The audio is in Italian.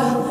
Male